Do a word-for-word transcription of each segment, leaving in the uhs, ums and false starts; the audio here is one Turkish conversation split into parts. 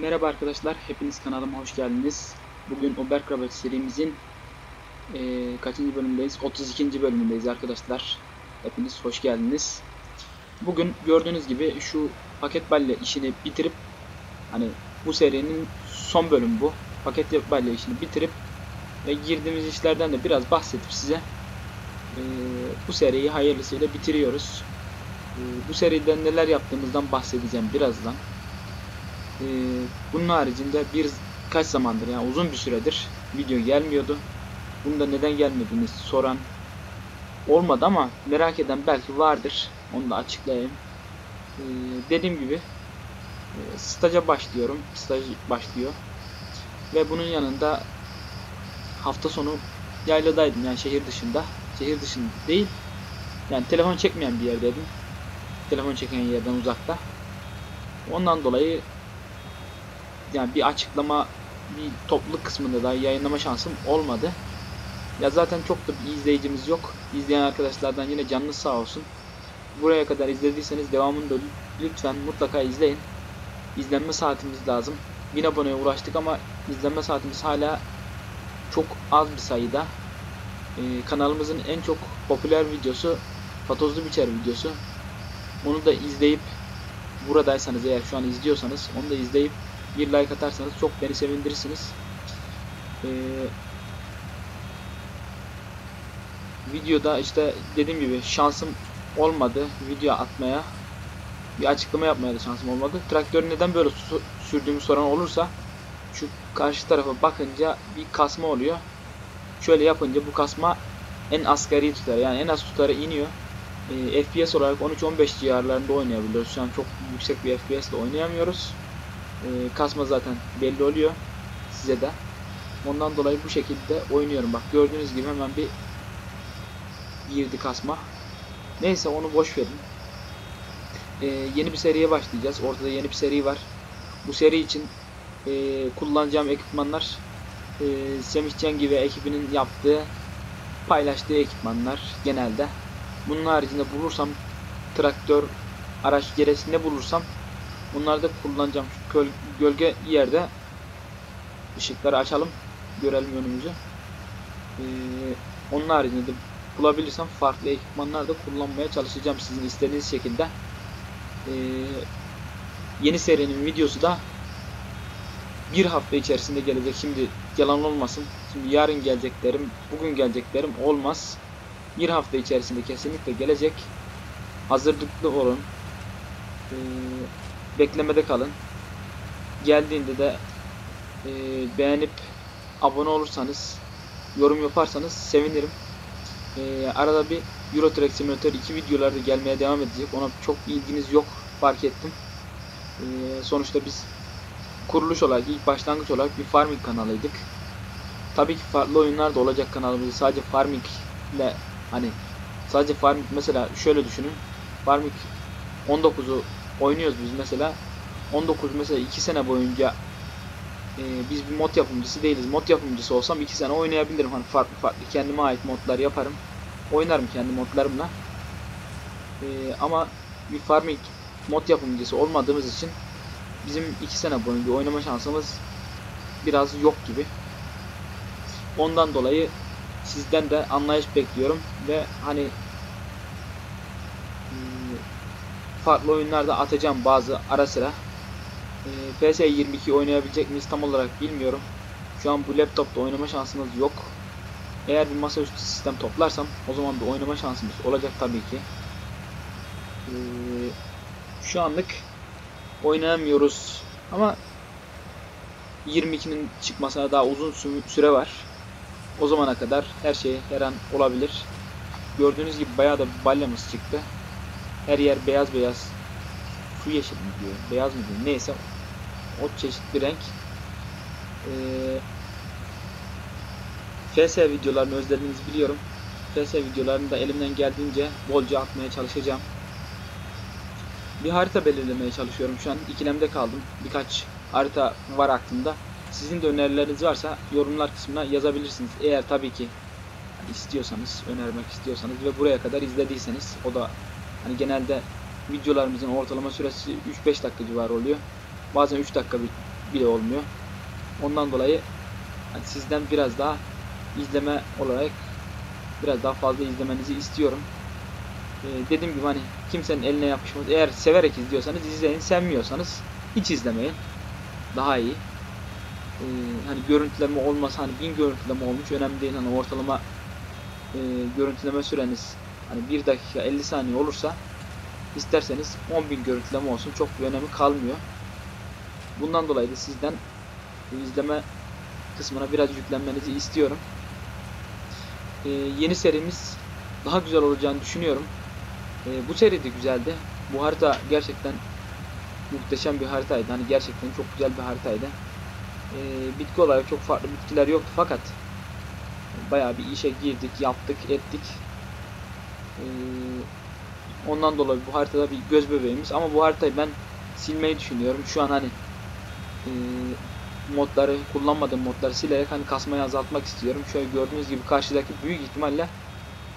Merhaba arkadaşlar, hepiniz kanalıma hoş geldiniz. Bugün Uberkrabat serimizin e, kaçıncı bölümündeyiz? otuz ikinci bölümündeyiz arkadaşlar. Hepiniz hoş geldiniz. Bugün gördüğünüz gibi şu paket balya işini bitirip, hani bu serinin son bölümü bu. Paket balya işini bitirip ve girdiğimiz işlerden de biraz bahsedip size e, bu seriyi hayırlısıyla bitiriyoruz. E, bu seriden neler yaptığımızdan bahsedeceğim birazdan. Bunun haricinde bir kaç zamandır, yani uzun bir süredir video gelmiyordu. Bunda neden gelmediğini soran olmadı ama merak eden belki vardır. Onu da açıklayayım. Ee, dediğim gibi staja başlıyorum. Staj başlıyor. Ve bunun yanında hafta sonu yayladaydım, yani şehir dışında. Şehir dışında değil. Yani telefon çekmeyen bir yerdeydim. Telefon çeken yerden uzakta. Ondan dolayı yani bir açıklama, bir topluluk kısmında da yayınlama şansım olmadı. Ya zaten çok da bir izleyicimiz yok. İzleyen arkadaşlardan yine canınız sağ olsun. Buraya kadar izlediyseniz devamını da lütfen mutlaka izleyin. İzlenme saatimiz lazım. bin aboneye uğraştık ama izlenme saatimiz hala çok az bir sayıda. Ee, kanalımızın en çok popüler videosu Fatozlu Biçer videosu. Onu da izleyip, buradaysanız eğer, şu an izliyorsanız onu da izleyip bir like atarsanız çok beni sevindirirsiniz. Ee, videoda işte dediğim gibi şansım olmadı video atmaya, bir açıklama yapmaya da şansım olmadı. Traktörü neden böyle sürdüğümü soran olursa, şu karşı tarafa bakınca bir kasma oluyor. Şöyle yapınca bu kasma en asgari tutar, yani en az tutara iniyor. Ee, F P S olarak on üç on beş civarlarında oynayabiliyoruz. Şu an çok yüksek bir F P S ile oynayamıyoruz. Kasma zaten belli oluyor size de. Ondan dolayı bu şekilde oynuyorum. Bak gördüğünüz gibi hemen bir girdi kasma. Neyse, onu boş verin. Ee, yeni bir seriye başlayacağız. Ortada yeni bir seri var. Bu seri için e, kullanacağım ekipmanlar e, Semih Cengi ve ekibinin yaptığı, paylaştığı ekipmanlar genelde. Bunun haricinde bulursam traktör, araç gereği ne bulursam bunları da kullanacağım. Şu gölge yerde ışıkları açalım, görelim önümüzü. Ee, onun haricinde de bulabilirsem farklı ekipmanlar da kullanmaya çalışacağım sizin istediğiniz şekilde. Ee, yeni serinin videosu da bir hafta içerisinde gelecek. Şimdi yalan olmasın, şimdi yarın geleceklerim, bugün geleceklerim olmaz. Bir hafta içerisinde kesinlikle gelecek. Hazırlıklı olun. Ee, Beklemede kalın. Geldiğinde de e, beğenip abone olursanız, yorum yaparsanız sevinirim. E, arada bir Euro Truck Simulator iki videolarda gelmeye devam edecek. Ona çok ilginiz yok, fark ettim. E, sonuçta biz kuruluş olarak, ilk başlangıç olarak bir farming kanalıydık. Tabii ki farklı oyunlar da olacak kanalımızda. Sadece farming ile, hani sadece farming, mesela şöyle düşünün. Farming on dokuzu oynuyoruz biz mesela. on dokuz mesela iki sene boyunca e, biz bir mod yapımcısı değiliz. Mod yapımcısı olsam iki sene oynayabilirim. Hani farklı farklı kendime ait modlar yaparım. Oynarım kendi modlarımla. E, ama bir farming mod yapımcısı olmadığımız için bizim iki sene boyunca oynama şansımız biraz yok gibi. Ondan dolayı sizden de anlayış bekliyorum ve hani farklı oyunlarda atacağım bazı ara sıra. E, F S yirmi iki oynayabilecek miyiz tam olarak bilmiyorum. Şu an bu laptopta oynama şansımız yok. Eğer bir masaüstü sistem toplarsam o zaman bir oynama şansımız olacak tabii ki. E, şu anlık oynayamıyoruz ama yirmi ikinin çıkmasına daha uzun süre var. O zamana kadar her şey her an olabilir. Gördüğünüz gibi bayağı da bir balyamız çıktı. Her yer beyaz beyaz, su yeşil mi diyor, beyaz mı diyor, neyse o çeşitli renk. Ee, F S videolarını özlediğinizi biliyorum. F S videolarını da elimden geldiğince bolca atmaya çalışacağım. Bir harita belirlemeye çalışıyorum şu an, ikilemde kaldım. Birkaç harita var aklımda. Sizin de önerileriniz varsa yorumlar kısmına yazabilirsiniz. Eğer tabii ki istiyorsanız, önermek istiyorsanız ve buraya kadar izlediyseniz, o da hani genelde videolarımızın ortalama süresi üç beş dakika civarı oluyor. Bazen üç dakika bile olmuyor. Ondan dolayı yani sizden biraz daha izleme olarak biraz daha fazla izlemenizi istiyorum. Ee, dediğim gibi hani kimsenin eline yapışmaz. Eğer severek izliyorsanız izleyin, sevmiyorsanız hiç izlemeyin. Daha iyi. Ee, hani görüntüleme olmasa, hani bin görüntüleme olmuş önemli değil. Hani ortalama e, görüntüleme süreniz hani bir dakika elli saniye olursa isterseniz on bin görüntüleme olsun, çok bir önemi kalmıyor. Bundan dolayı da sizden izleme kısmına biraz yüklenmenizi istiyorum. Ee, yeni serimiz daha güzel olacağını düşünüyorum. Ee, bu seri de güzeldi. Bu harita gerçekten muhteşem bir haritaydı. Hani gerçekten çok güzel bir haritaydı. Ee, bitki olarak çok farklı bitkiler yoktu fakat bayağı bir işe girdik, yaptık, ettik. Ee, ondan dolayı bu haritada bir göz bebeğimiz, ama bu haritayı ben silmeyi düşünüyorum. Şu an hani e, modları, kullanmadığım modları silerek hani kasmayı azaltmak istiyorum. Şöyle gördüğünüz gibi karşıdaki büyük ihtimalle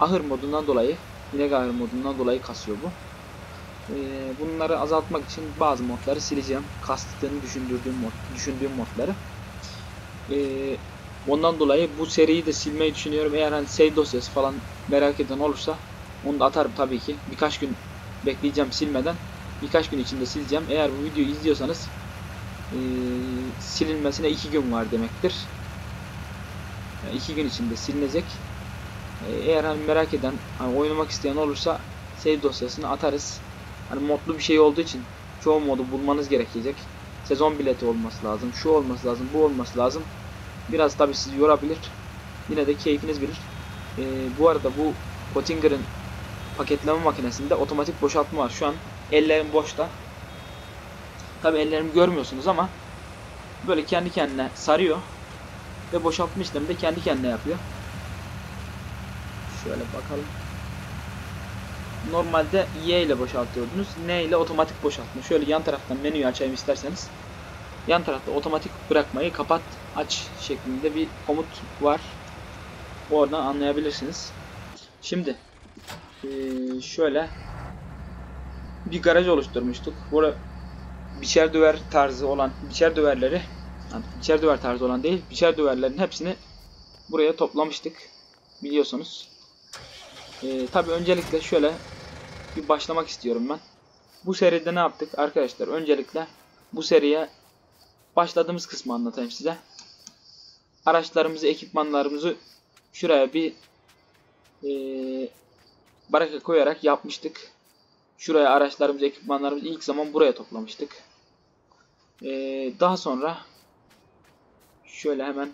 ahır modundan dolayı, yine ahır modundan dolayı kasıyor bu. Ee, bunları azaltmak için bazı modları sileceğim. Kastığını düşündürdüğüm mod, düşündüğüm modları. Ee, ondan dolayı bu seriyi de silmeyi düşünüyorum. Eğer hani save dosyası falan merak eden olursa onu da atarım tabii ki. Birkaç gün bekleyeceğim silmeden. Birkaç gün içinde sileceğim. Eğer bu videoyu izliyorsanız e, silinmesine iki gün var demektir. Yani iki gün içinde silinecek. E, eğer hani merak eden, hani oynamak isteyen olursa save dosyasını atarız. Hani modlu bir şey olduğu için çoğu modu bulmanız gerekecek. Sezon bileti olması lazım, şu olması lazım, bu olması lazım. Biraz tabi sizi yorabilir. Yine de keyfiniz bilir. E, bu arada bu Pottinger'ın paketleme makinesinde otomatik boşaltma var. Şu an ellerim boşta. Tabi ellerimi görmüyorsunuz ama böyle kendi kendine sarıyor. Ve boşaltma işlemi de kendi kendine yapıyor. Şöyle bakalım. Normalde Y ile boşaltıyordunuz. N ile otomatik boşaltma. Şöyle yan taraftan menüyü açayım isterseniz. Yan tarafta otomatik bırakmayı kapat, aç şeklinde bir komut var. Oradan anlayabilirsiniz. Şimdi şöyle bir garaj oluşturmuştuk. Burada biçer döver tarzı olan biçer döverleri, yani biçer döver tarzı olan değil, biçer döverlerin hepsini buraya toplamıştık. Biliyorsunuz. Ee, tabii öncelikle şöyle bir başlamak istiyorum ben. Bu seride ne yaptık arkadaşlar? Öncelikle bu seriye başladığımız kısmı anlatayım size. Araçlarımızı, ekipmanlarımızı şuraya bir e, baraka koyarak yapmıştık. Şuraya araçlarımızı, ekipmanlarımızı ilk zaman buraya toplamıştık. E, daha sonra şöyle hemen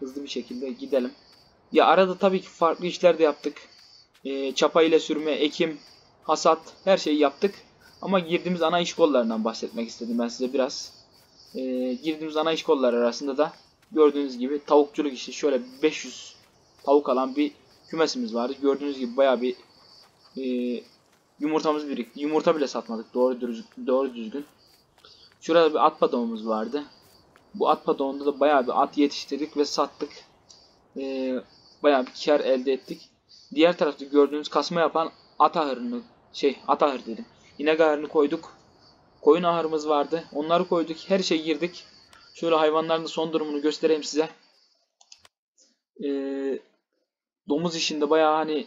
hızlı bir şekilde gidelim. Ya arada tabii ki farklı işler de yaptık. E, çapa ile sürme, ekim, hasat, her şeyi yaptık. Ama girdiğimiz ana iş kollarından bahsetmek istedim ben size biraz. E, girdiğimiz ana iş kolları arasında da gördüğünüz gibi tavukçuluk işi. Şöyle beş yüz tavuk alan bir kümesimiz vardı. Gördüğünüz gibi bayağı bir e, yumurtamız birikti. Yumurta bile satmadık doğru düzgün. Doğru düzgün. Şurada bir at padomumuz vardı. Bu at padomunda da bayağı bir at yetiştirdik ve sattık. E, Bayağı bir kar elde ettik. Diğer tarafta gördüğünüz kasma yapan at ahırını, şey at ahır dedim. İnek ahırını koyduk. Koyun ahırımız vardı. Onları koyduk. Her şeye girdik. Şöyle hayvanların son durumunu göstereyim size. Ee, domuz işinde bayağı hani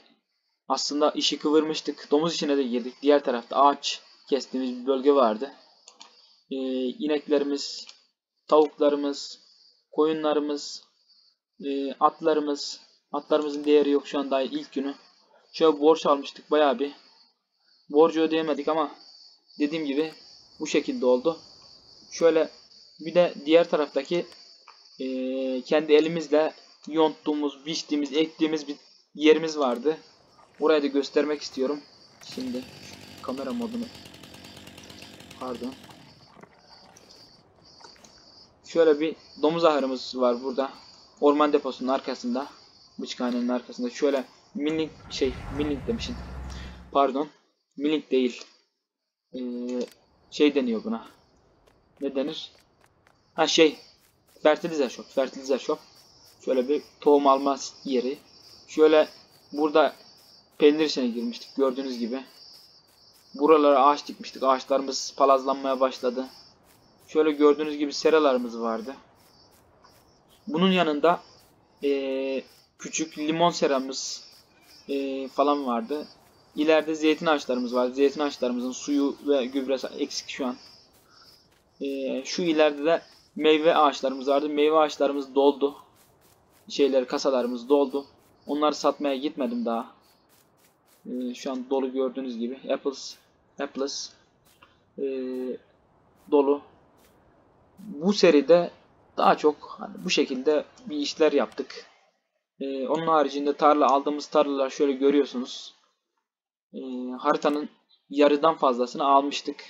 aslında işi kıvırmıştık. Domuz işine de girdik. Diğer tarafta ağaç kestiğimiz bir bölge vardı. Ee, ineklerimiz, tavuklarımız, koyunlarımız, e, atlarımız. Atlarımızın değeri yok şu an, daha ilk günü. Şöyle borç almıştık bayağı bir. Borcu ödeyemedik ama dediğim gibi bu şekilde oldu. Şöyle bir de diğer taraftaki e, kendi elimizle yonttuğumuz, biçtiğimiz, ektiğimiz bir yerimiz vardı. Orayı da göstermek istiyorum. Şimdi kamera modunu. Pardon. Şöyle bir domuz ahırımız var burada. Orman deposunun arkasında. Bıçkhanenin arkasında şöyle milling şey milling demişim. Pardon. Milling değil. Ee, şey deniyor buna. Ne denir? Ha şey. Fertilizer shop. Fertilizer shop. Şöyle bir tohum alma yeri. Şöyle burada peynir işine girmiştik gördüğünüz gibi. Buralara ağaç dikmiştik. Ağaçlarımız palazlanmaya başladı. Şöyle gördüğünüz gibi seralarımız vardı. Bunun yanında ee, küçük limon seramız ee, falan vardı. İleride zeytin ağaçlarımız vardı. Zeytin ağaçlarımızın suyu ve gübresi eksik şu an. Ee, şu ileride de meyve ağaçlarımız vardı. Meyve ağaçlarımız doldu. Şeyler, kasalarımız doldu. Onları satmaya gitmedim daha. Ee, şu an dolu gördüğünüz gibi. Apples, apples ee, dolu. Bu seride daha çok hani bu şekilde bir işler yaptık. Ee, onun haricinde tarla, aldığımız tarlalar şöyle görüyorsunuz. Ee, haritanın yarıdan fazlasını almıştık.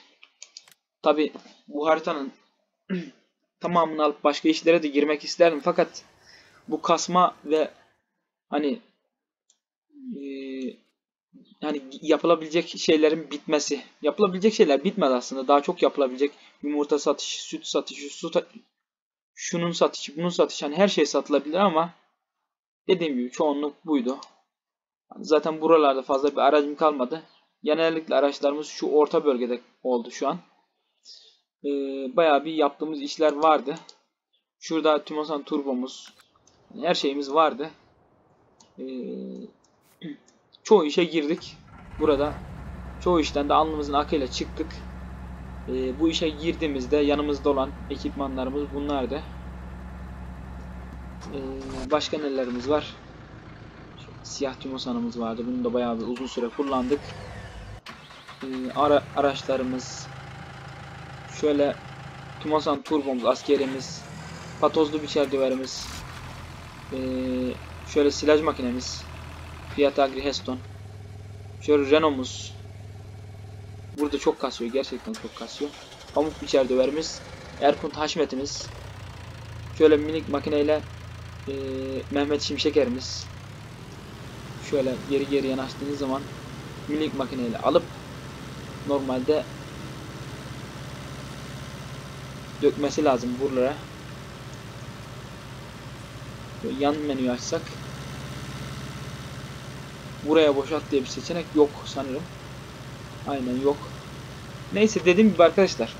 Tabi bu haritanın tamamını alıp başka işlere de girmek isterdim. Fakat bu kasma ve hani e, yani yapılabilecek şeylerin bitmesi. Yapılabilecek şeyler bitmez aslında. Daha çok yapılabilecek, yumurta satışı, süt satışı, su ta şunun satışı, bunun satışı. Yani her şey satılabilir ama dediğim gibi çoğunluk buydu. Zaten buralarda fazla bir aracım kalmadı. Genellikle araçlarımız şu orta bölgede oldu şu an. Ee, bayağı bir yaptığımız işler vardı. Şurada Tümosan turbomuz, her şeyimiz vardı. Ee, çoğu işe girdik. Burada çoğu işten de alnımızın akıyla çıktık. Ee, bu işe girdiğimizde yanımızda olan ekipmanlarımız bunlardı. Ee, başka nelerimiz var? Siyah Tümosan'ımız vardı. Bunu da bayağı bir uzun süre kullandık. Ee, ara, araçlarımız şöyle Tümosan turbomuz, askerimiz, Fatozlu Biçer düverimiz, ee, şöyle silaj makinemiz, Fiat Agri Heston, şöyle Renault'umuz. Burada çok kasıyor, gerçekten çok kasıyor. Pamuk biçer düverimiz, Erkut Haşmet'imiz, şöyle minik makineyle ee, Mehmet Şimşeker'imiz. Şöyle geri geri yanaştığınız zaman minik makineyle alıp normalde dökmesi lazım buralara. Böyle yan menüyü açsak buraya boşalt diye bir seçenek yok sanırım. Aynen yok. Neyse, dediğim gibi arkadaşlar,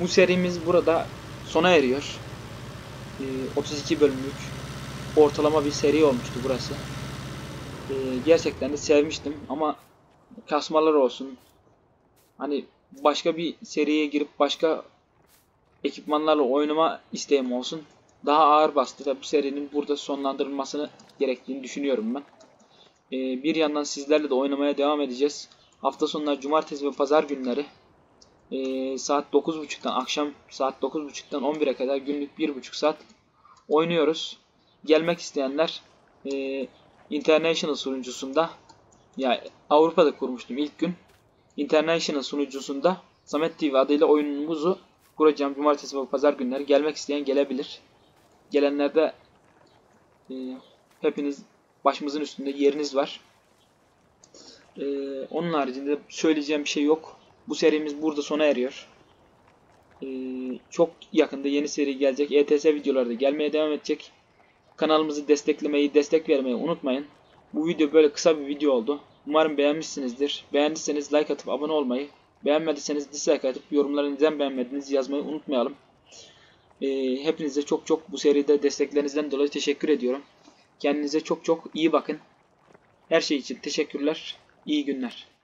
bu serimiz burada sona eriyor. Ee, otuz iki bölümlük ortalama bir seri olmuştu burası. Ee, gerçekten de sevmiştim ama kasmalar olsun, hani başka bir seriye girip başka ekipmanlarla oynama isteğim olsun, daha ağır bastı ve bu serinin burada sonlandırılmasını gerektiğini düşünüyorum ben. Ee, bir yandan sizlerle de oynamaya devam edeceğiz. Hafta sonları cumartesi ve pazar günleri e, saat dokuz buçuktan akşam saat dokuz buçuktan on bire kadar günlük bir buçuk saat oynuyoruz. Gelmek isteyenler e, International sunucusunda, ya Avrupa'da kurmuştum ilk gün. International sunucusunda Samet T V adıyla oyunumuzu kuracağım. Cumartesi ve pazar günleri gelmek isteyen gelebilir. Gelenlerde e, hepiniz başımızın üstünde yeriniz var. E, onun haricinde söyleyeceğim bir şey yok. Bu serimiz burada sona eriyor. E, çok yakında yeni seri gelecek. E T S videoları da gelmeye devam edecek. Kanalımızı desteklemeyi, destek vermeyi unutmayın. Bu video böyle kısa bir video oldu. Umarım beğenmişsinizdir. Beğendiyseniz like atıp abone olmayı, beğenmediyseniz dislike atıp yorumları neden beğenmediğinizi yazmayı unutmayalım. Ee, hepinize çok çok bu seride desteklerinizden dolayı teşekkür ediyorum. Kendinize çok çok iyi bakın. Her şey için teşekkürler. İyi günler.